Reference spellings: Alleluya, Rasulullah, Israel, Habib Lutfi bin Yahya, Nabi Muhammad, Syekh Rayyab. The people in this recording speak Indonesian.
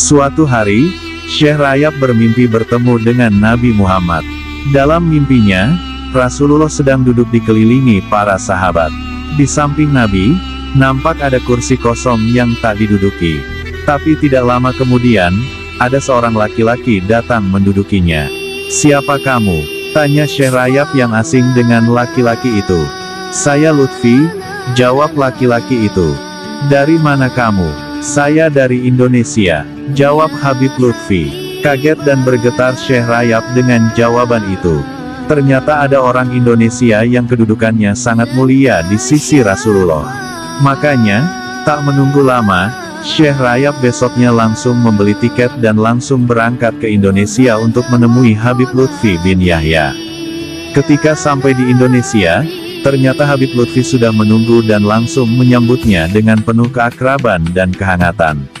Suatu hari, Syekh Rayyab bermimpi bertemu dengan Nabi Muhammad. Dalam mimpinya, Rasulullah sedang duduk dikelilingi para sahabat. Di samping Nabi, nampak ada kursi kosong yang tak diduduki. Tapi tidak lama kemudian, ada seorang laki-laki datang mendudukinya. "Siapa kamu?" tanya Syekh Rayyab yang asing dengan laki-laki itu. "Saya Lutfi," jawab laki-laki itu. "Dari mana kamu?" "Saya dari Indonesia," jawab Habib Lutfi. Kaget dan bergetar Syekh Rayyab dengan jawaban itu. Ternyata ada orang Indonesia yang kedudukannya sangat mulia di sisi Rasulullah. Makanya, tak menunggu lama, Syekh Rayyab besoknya langsung membeli tiket dan langsung berangkat ke Indonesia untuk menemui Habib Lutfi bin Yahya. Ketika sampai di Indonesia, ternyata Habib Lutfi sudah menunggu dan langsung menyambutnya dengan penuh keakraban dan kehangatan.